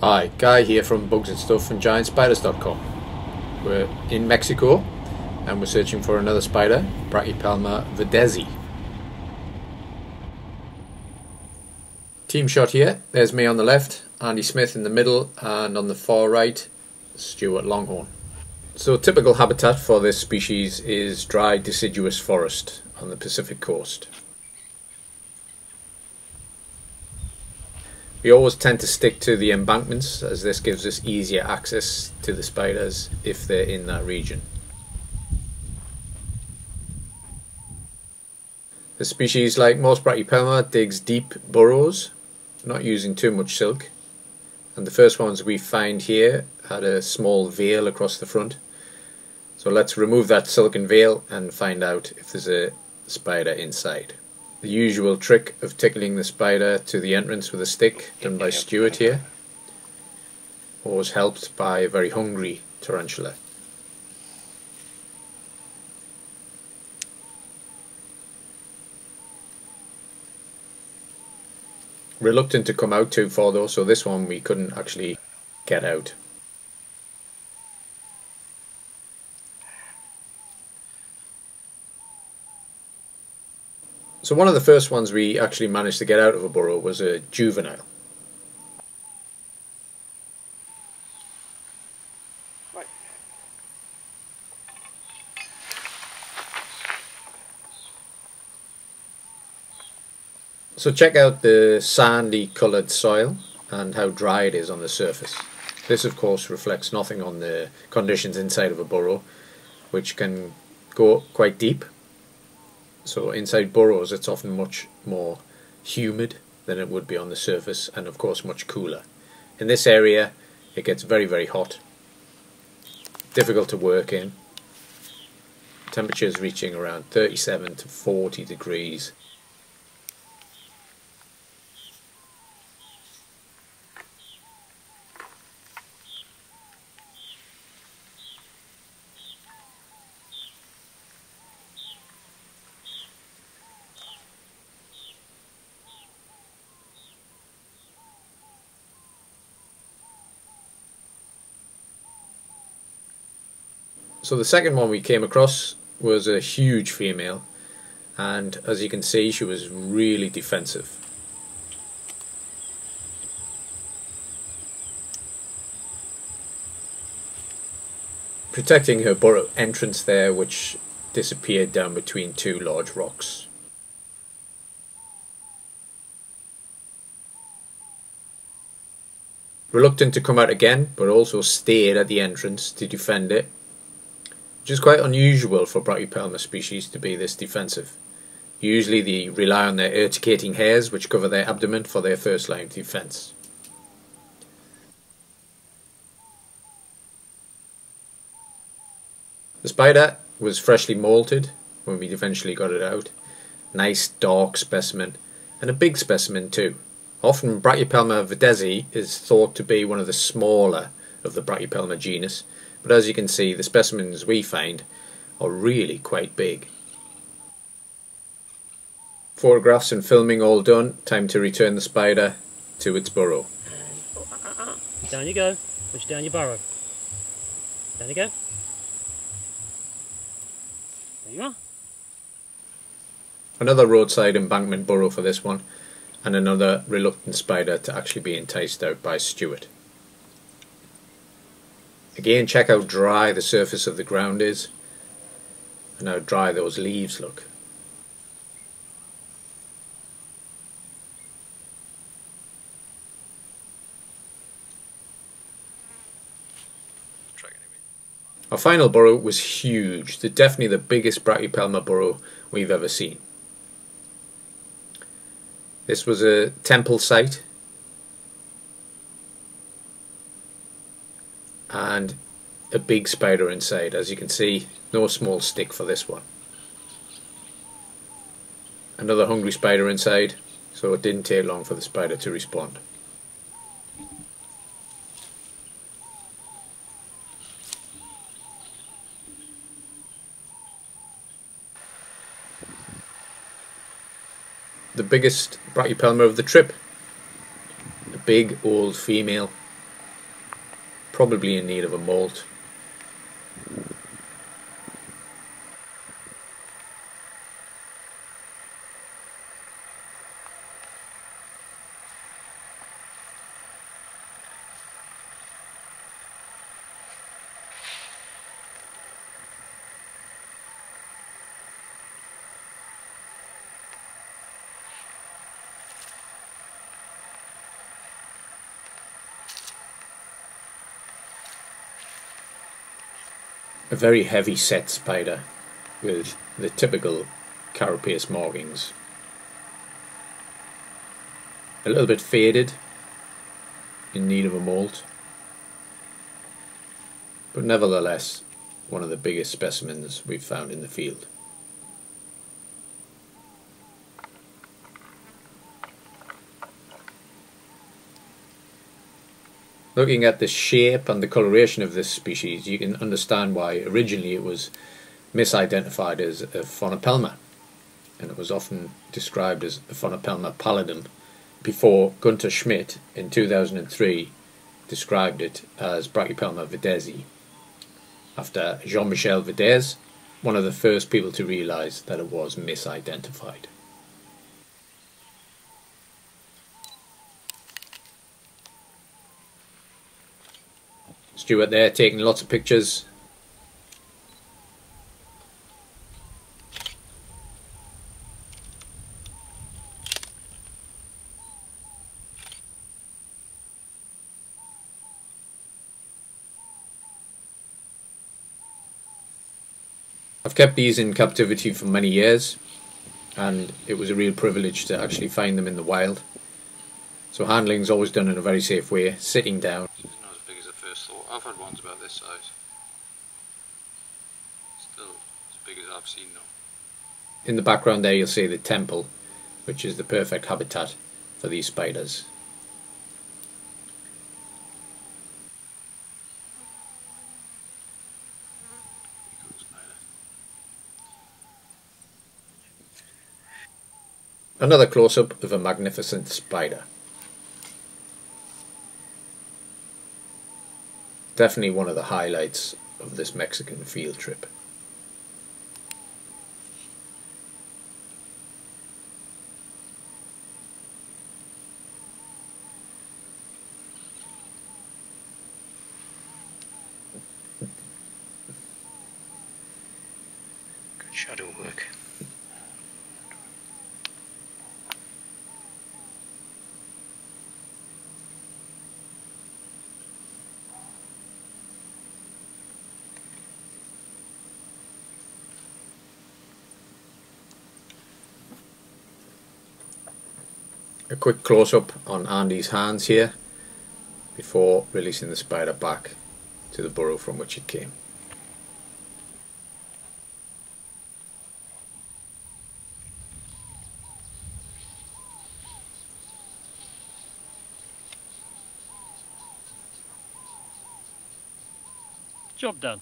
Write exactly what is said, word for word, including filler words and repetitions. Hi, Guy here from Bugs and Stuff from Giant spiders dot com. We're in Mexico and we're searching for another spider, Brachypelma videsi. Team shot here. There's me on the left, Andy Smith in the middle, and on the far right, Stuart Longhorn. So typical habitat for this species is dry deciduous forest on the Pacific coast. We always tend to stick to the embankments, as this gives us easier access to the spiders if they're in that region. The species, like most Brachypelma, digs deep burrows, not using too much silk. And the first ones we find here had a small veil across the front. So let's remove that silken veil and find out if there's a spider inside. The usual trick of tickling the spider to the entrance with a stick, done by Stuart here, always helped by a very hungry tarantula. Reluctant to come out too far though, so this one we couldn't actually get out. So one of the first ones we actually managed to get out of a burrow was a juvenile. Right. So check out the sandy coloured soil and how dry it is on the surface. This of course reflects nothing on the conditions inside of a burrow, which can go quite deep. So inside burrows it's often much more humid than it would be on the surface, and of course much cooler. In this area it gets very very hot, difficult to work in, temperatures reaching around thirty-seven to forty degrees. So the second one we came across was a huge female, and as you can see she was really defensive. Protecting her burrow entrance there, which disappeared down between two large rocks. Reluctant to come out again, but also stayed at the entrance to defend it, which is quite unusual for Brachypelma species to be this defensive. Usually they rely on their urticating hairs, which cover their abdomen, for their first line of defence. The spider was freshly moulted when we eventually got it out. Nice dark specimen, and a big specimen too. Often Brachypelma videsi is thought to be one of the smaller of the Brachypelma genus, but as you can see, the specimens we find are really quite big. Photographs and filming all done, time to return the spider to its burrow. And down you go, push down your burrow. Down you go. There you are. Another roadside embankment burrow for this one, and another reluctant spider to actually be enticed out by Stuart. Again, check how dry the surface of the ground is and how dry those leaves look. Our final burrow was huge, the, definitely the biggest Brachypelma burrow we've ever seen. This was a temple site, and a big spider inside. As you can see, no small stick for this one. Another hungry spider inside, so it didn't take long for the spider to respond. The biggest Brachypelma of the trip, a big old female probably in need of a molt. A very heavy set spider with the typical carapace markings. A little bit faded, in need of a molt, but nevertheless one of the biggest specimens we've found in the field. Looking at the shape and the coloration of this species, you can understand why originally it was misidentified as Aphonopelma, and it was often described as Aphonopelma pallidum before Gunther Schmidt in two thousand three described it as Brachypelma videsi, after Jean-Michel Vides, one of the first people to realise that it was misidentified. Stuart there taking lots of pictures. I've kept these in captivity for many years, and it was a real privilege to actually find them in the wild. So handling's always done in a very safe way, sitting down. I've had ones about this size. Still as big as I've seen them. In the background there you'll see the temple, which is the perfect habitat for these spiders. Another close-up of a magnificent spider. Definitely one of the highlights of this Mexican field trip. Good shadow work. A quick close-up on Andy's hands here before releasing the spider back to the burrow from which it came. Job done.